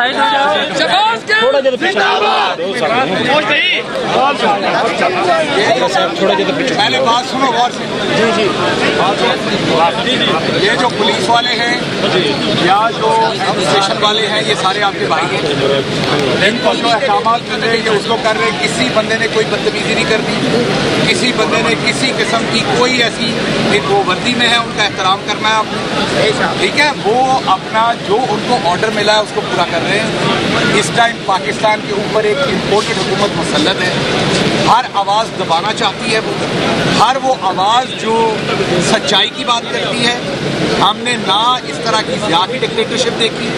Side हो जाओ। थोड़ा जल्दी पीछे थोड़ा जल्दी पीछे। पहले बात सुनो गौर से। जी जी, ये जो पुलिस वाले हैं या जो एडमिनिस्ट्रेशन वाले हैं, ये सारे आपके भाई हैं। इनको जो अहकाम कर रहे हैं ये उसको कर रहे हैं। किसी बंदे ने कोई बदतमीजी नहीं कर दी, किसी बंदे ने किसी किस्म की कोई ऐसी, एक वो वर्दी में है उनका एहतराम करना है आपको, ठीक है। वो अपना जो उनको ऑर्डर मिला है उसको पूरा कर रहे हैं। इस टाइम पाकिस्तान के ऊपर एक इम्पोर्टेड हुकूमत मुसल्लत है, हर आवाज़ दबाना चाहती है वो, हर वो आवाज़ जो सच्चाई की बात करती है। हमने ना इस तरह की ज़ियादी डिक्टेटरशिप देखी,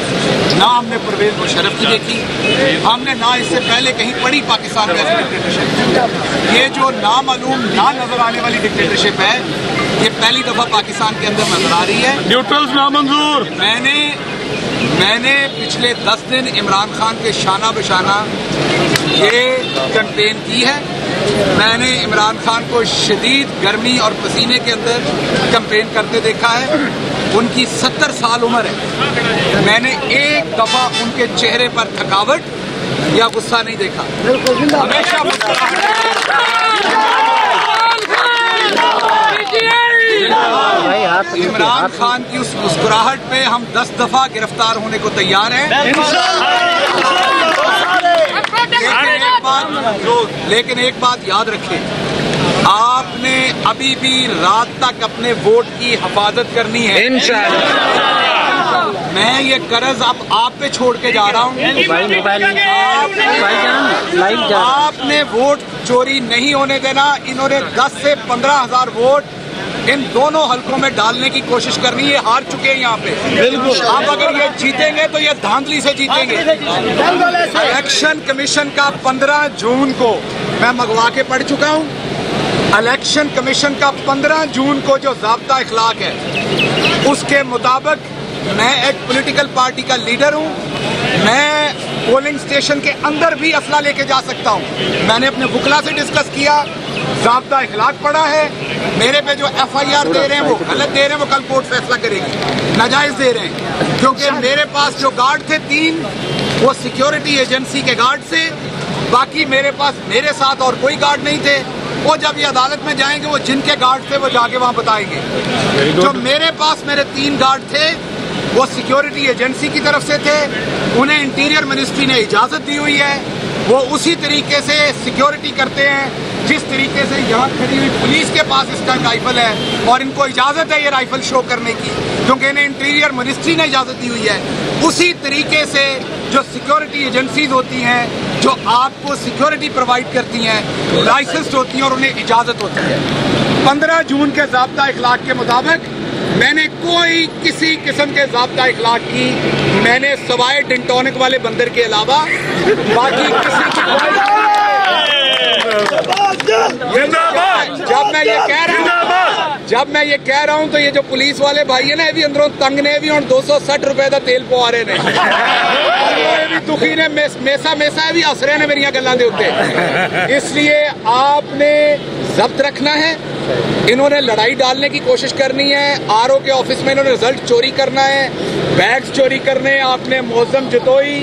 ना हमने परवेज़ मुशर्रफ की देखी, हमने ना इससे पहले कहीं पड़ी पाकिस्तान में ऐसी डिक्टेटरशिप। ये जो नामालूम ना नज़र आने वाली डिक्टेटरशिप है, ये पहली दफ़ा पाकिस्तान के अंदर नजर आ रही है। न्यूट्रल्स नामंजूर। मैंने पिछले 10 दिन इमरान खान के शाना बशाना ये कंपेन की है। मैंने इमरान खान को शदीद गर्मी और पसीने के अंदर कंपेन करते देखा है। उनकी 70 साल उम्र है। मैंने एक दफ़ा उनके चेहरे पर थकावट या गुस्सा नहीं देखा, हमेशा इमरान खान की उस मुस्कुराहट पे हम 10 दफा गिरफ्तार होने को तैयार हैं। लेकिन एक बात याद रखें, आपने अभी भी रात तक अपने वोट की हिफाजत करनी है। मैं ये कर्ज अब आप पे छोड़ के जा रहा हूँ। आपने वोट चोरी नहीं होने देना। इन्होंने 10 से 15 हजार वोट इन दोनों हलकों में डालने की कोशिश करनी है। हार चुके हैं यहाँ पे, बिल्कुल। आप अगर ये जीतेंगे तो ये धांधली से जीतेंगे। इलेक्शन कमीशन का 15 जून को मैं मंगवा के पढ़ चुका हूँ। इलेक्शन कमीशन का 15 जून को जो ज़ाब्ता इखलाक है, उसके मुताबिक मैं एक पॉलिटिकल पार्टी का लीडर हूँ। मैं पोलिंग स्टेशन के अंदर भी असला लेके जा सकता हूँ। मैंने अपने वुकला से डिस्कस किया, ज़ाब्ता इखलाक पड़ा है। मेरे पे जो एफआईआर दे रहे हैं वो गलत दे रहे हैं, वो कल कोर्ट फैसला करेगी, नाजायज़ दे रहे हैं। क्योंकि मेरे पास जो गार्ड थे 3, वो सिक्योरिटी एजेंसी के गार्ड से, बाकी मेरे पास मेरे साथ और कोई गार्ड नहीं थे। वो जब ये अदालत में जाएंगे, वो जिनके गार्ड थे वो जाके वहाँ बताएंगे। जो मेरे पास मेरे 3 गार्ड थे वो सिक्योरिटी एजेंसी की तरफ से थे, उन्हें इंटीरियर मिनिस्ट्री ने इजाज़त दी हुई है। वो उसी तरीके से सिक्योरिटी करते हैं जिस तरीके से यहाँ खड़ी हुई पुलिस के पास इसका राइफल है और इनको इजाज़त है ये राइफल शो करने की, क्योंकि इन्हें इंटीरियर मिनिस्ट्री ने इजाज़त दी हुई है। उसी तरीके से जो सिक्योरिटी एजेंसीज होती हैं, जो आपको सिक्योरिटी प्रोवाइड करती हैं, लाइसेंस्ड होती हैं और उन्हें इजाज़त होती है। 15 जून के ज़ाब्ता इखलाक के मुताबिक मैंने कोई किसी किस्म के ज़ाब्ता इखलाक की, मैंने सवाए डिंटोनिक वाले बंदर के अलावा बाकी किसी जब मैं ये कह रहा हूँ तो ये जो पुलिस वाले भाई है ना, ये भी अंदरों तंग ने भी और 260 रुपए का तेल पवा रहे ने दुखी ने मेसा भी हस रहे ने मेरिया गलों के उत्ते। इसलिए आपने जब्त रखना है। इन्होंने लड़ाई डालने की कोशिश करनी है। आरओ के ऑफिस में इन्होंने रिजल्ट चोरी करना है, बैग्स चोरी करने। आपने मोहम्मद जतोई,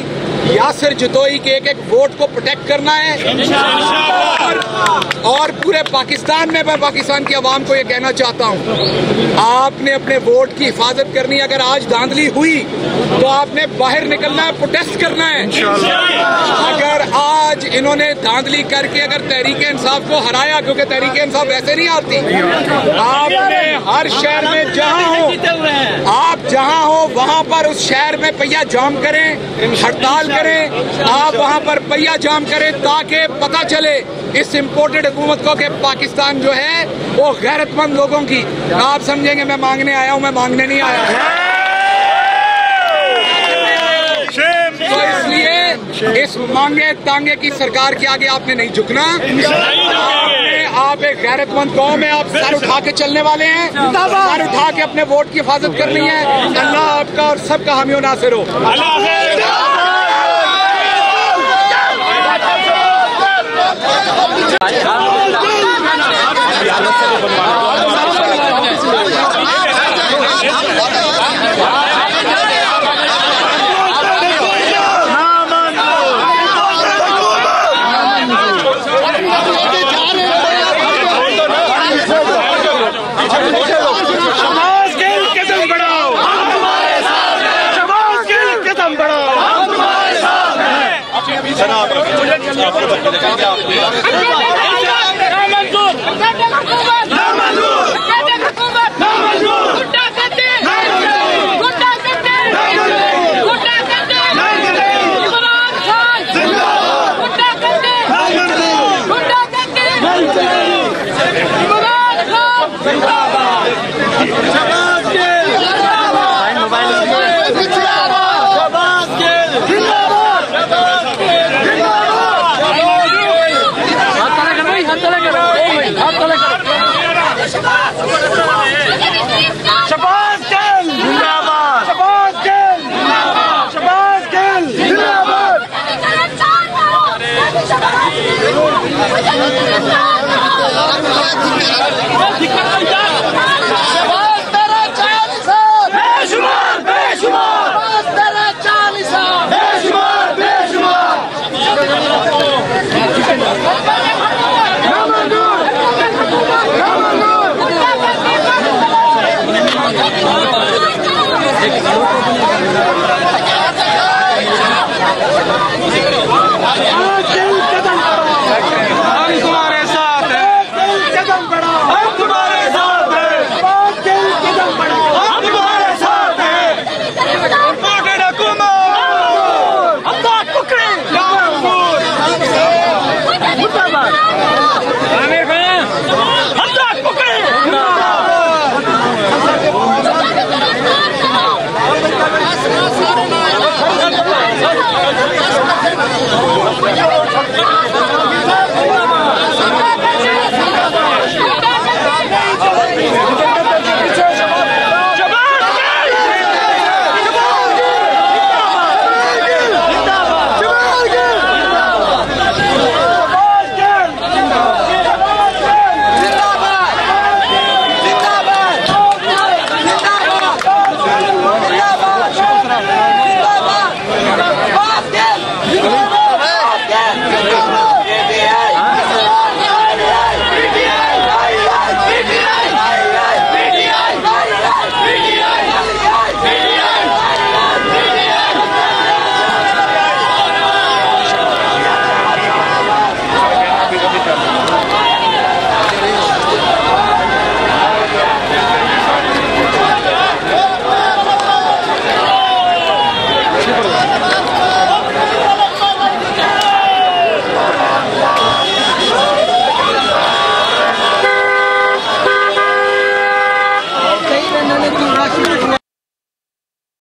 यासिर जतोई के एक वोट को प्रोटेक्ट करना है। और पूरे पाकिस्तान में मैं पाकिस्तान की आवाम को ये कहना चाहता हूँ, आपने अपने वोट की हिफाजत करनी है। अगर आज धांधली हुई तो आपने बाहर निकलना है, प्रोटेस्ट करना है। अगर आज इन्होंने धांधली करके अगर तहरीक-ए-इंसाफ को हराया, क्योंकि तहरीक-ए-इंसाफ वैसे नहीं आती, आपने हर शहर में आप जहाँ हो वहाँ पर उस शहर में पहिया जाम करें, हड़ताल करें, आप वहाँ पर पहिया जाम करें ताकि पता चले इस इम्पोर्टेड हुकूमत को कि पाकिस्तान जो है वो गैरतमंद लोगों की। आप समझेंगे मैं मांगने आया हूँ, मैं मांगने नहीं आया हूँ। तो इसलिए इस मांगे तांगे की सरकार के आगे आपने नहीं झुकना। आप एक गैरतमंद कौम है, आप सर उठा के चलने वाले हैं। सर उठा के अपने वोट की हिफाजत करनी है। अल्लाह आपका और सबका हामी व नासिर हो। Come on.